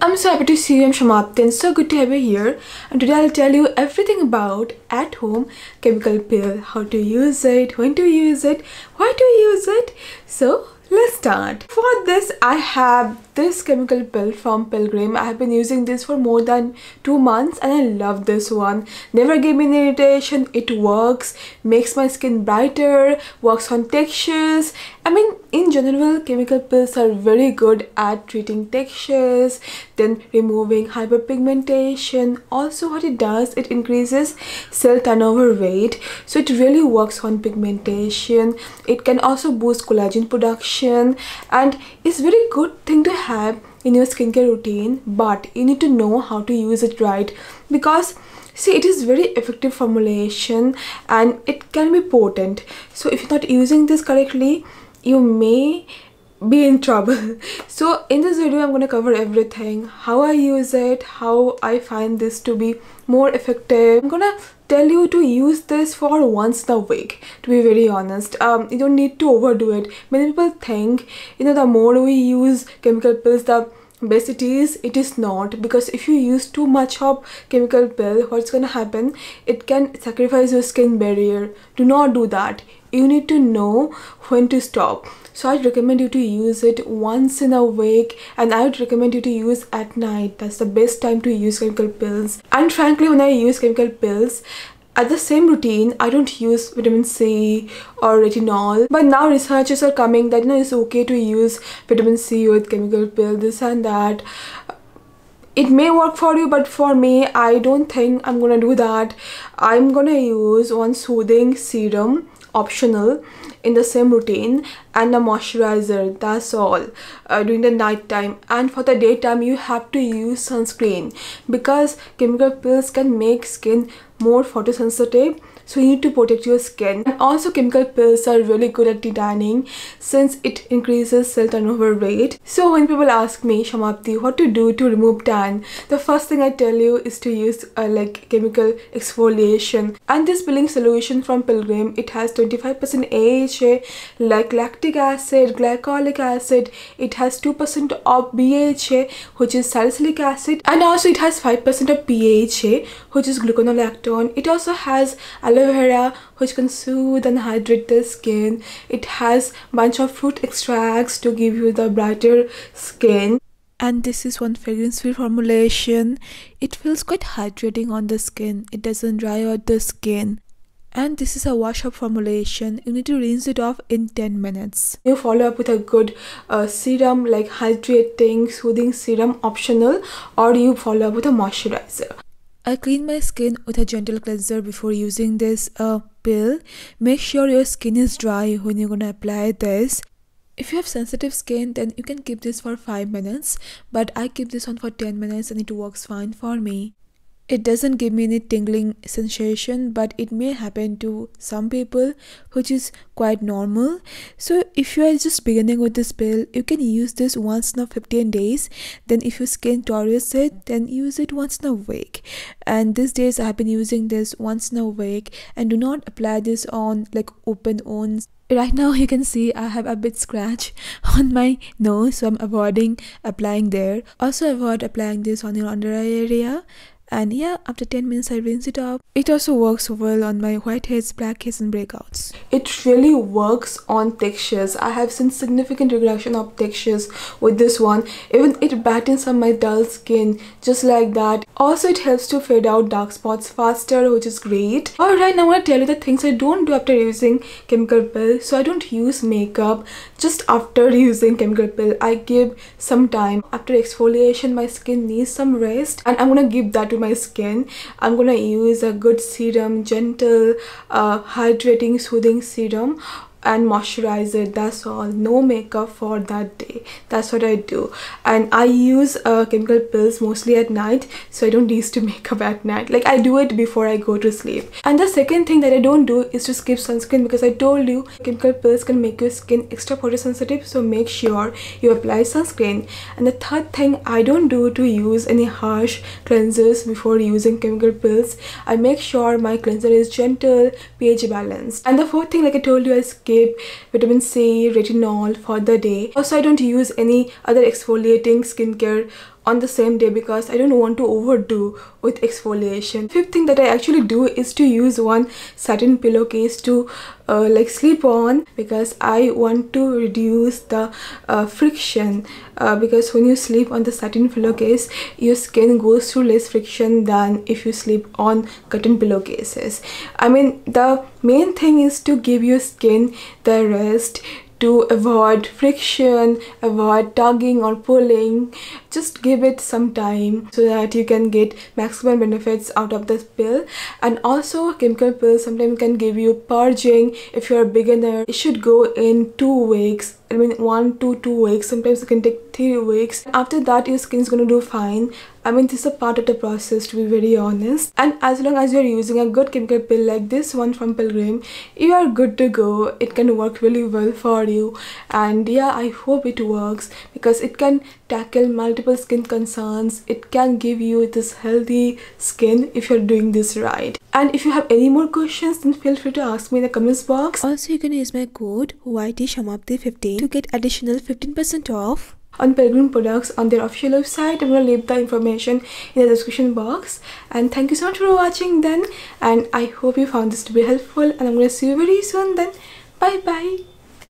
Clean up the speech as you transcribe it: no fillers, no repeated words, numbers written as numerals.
I'm happy to see you. I'm Samapti. So good to have you here. And today I'll tell you everything about at-home chemical peel. How to use it, when to use it, why to use it. So let's start. For this, I have this chemical pill from Pilgrim. I have been using this for more than 2 months and I love this one. Never gave me an irritation. It works, makes my skin brighter, works on textures. I mean, in general, chemical pills are very good at treating textures, then removing hyperpigmentation. Also, what it does, it increases cell turnover rate. So it really works on pigmentation. It can also boost collagen production. And it's very good thing to have in your skincare routine, but you need to know how to use it right, because see, it is very effective formulation and it can be potent. So if you're not using this correctly, you may be in trouble. So in this video, I'm going to cover everything, how I use it, how I find this to be more effective. I'm gonna tell you to use this for once in a week, to be very honest. You don't need to overdo it. Many people think, the more we use chemical pills, the best it is. It is not, because if you use too much of chemical pill, what's gonna happen, it can sacrifice your skin barrier. Do not do that. You need to know when to stop. So I'd recommend you to use it once in a week, and I would recommend you to use at night. That's the best time to use chemical pills. And frankly, when I use chemical pills, at the same routine, I don't use vitamin C or retinol. But now researches are coming that it's okay to use vitamin C with chemical pill, this and that. It may work for you, but for me, I don't think I'm gonna do that. I'm gonna use one soothing serum, optional, in the same routine, and a moisturizer. That's all during the night time. And for the daytime, you have to use sunscreen, because chemical pills can make skin more photosensitive, so you need to protect your skin. And also, chemical pills are really good at tanning, since it increases cell turnover rate. So when people ask me, Samapti, what to do to remove tan, the first thing I tell you is to use chemical exfoliation. And this peeling solution from Pilgrim, it has 25% AHA, like lactic acid, glycolic acid. It has 2% of BHA, which is salicylic acid, and also it has 5% of PHA, which is gluconolactone. It also has aloe vera, which can soothe and hydrate the skin. It has bunch of fruit extracts to give you the brighter skin. And this is one fragrance-free formulation. It feels quite hydrating on the skin. It doesn't dry out the skin. And this is a wash-up formulation. You need to rinse it off in 10 minutes. You follow up with a good serum, like hydrating, soothing serum, optional, or you follow up with a moisturizer. I clean my skin with a gentle cleanser before using this pill. Make sure your skin is dry when you're gonna apply this. If you have sensitive skin, then you can keep this for 5 minutes. But I keep this on for 10 minutes and it works fine for me. It doesn't give me any tingling sensation, but it may happen to some people, which is quite normal. So if you are just beginning with this pill, you can use this once in 15 days. Then if your skin tolerates it, then use it once in a week. And these days I have been using this once in a week, and do not apply this on open wounds. Right now you can see I have a bit scratch on my nose, so I'm avoiding applying there. Also avoid applying this on your under eye area. And yeah, after 10 minutes I rinse it up. It also works well on my whiteheads, blackheads and breakouts. It really works on textures. I have seen significant reduction of textures with this one. Even it brightens up my dull skin just like that. Also, it helps to fade out dark spots faster, which is great. Alright, now I'm going to tell you the things I don't do after using chemical pill. So I don't use makeup just after using chemical pill. I give some time. After exfoliation, my skin needs some rest, and I'm going to give that to my skin. I'm gonna use a good serum, gentle hydrating soothing serum and moisturizer. That's all. No makeup for that day. That's what I do. And I use chemical pills mostly at night, so I don't use to makeup at night. I do it before I go to sleep. And the second thing that I don't do is to skip sunscreen, because I told you chemical pills can make your skin extra photosensitive, so make sure you apply sunscreen. And the third thing I don't do to use any harsh cleansers before using chemical pills. I make sure my cleanser is gentle, pH balanced. And the fourth thing, I told you, I skip vitamin C, retinol for the day. Also, I don't use any other exfoliating skincare on the same day because I don't want to overdo with exfoliation. Fifth thing that I actually do is to use one satin pillowcase to like sleep on, because I want to reduce the friction, because when you sleep on the satin pillowcase your skin goes through less friction than if you sleep on cotton pillowcases. I mean, the main thing is to give your skin the rest, to avoid friction, avoid tugging or pulling. Just give it some time so that you can get maximum benefits out of this pill. And also chemical pills sometimes can give you purging. If you're a beginner, it should go in 2 weeks. I mean 1 to 2 weeks, sometimes it can take 3 weeks. After that your skin is going to do fine. I mean, this is a part of the process, to be very honest. And as long as you're using a good chemical pill like this one from Pilgrim, you are good to go. It can work really well for you, and yeah, I hope it works because it can tackle multiple skin concerns. It can give you this healthy skin if you're doing this right. And if you have any more questions, then feel free to ask me in the comments box. Also, you can use my code YTSamapti15 to get additional 15% off on Pilgrim products on their official website. I'm going to leave the information in the description box. And thank you so much for watching then. And I hope you found this to be helpful. And I'm going to see you very soon then. Bye bye.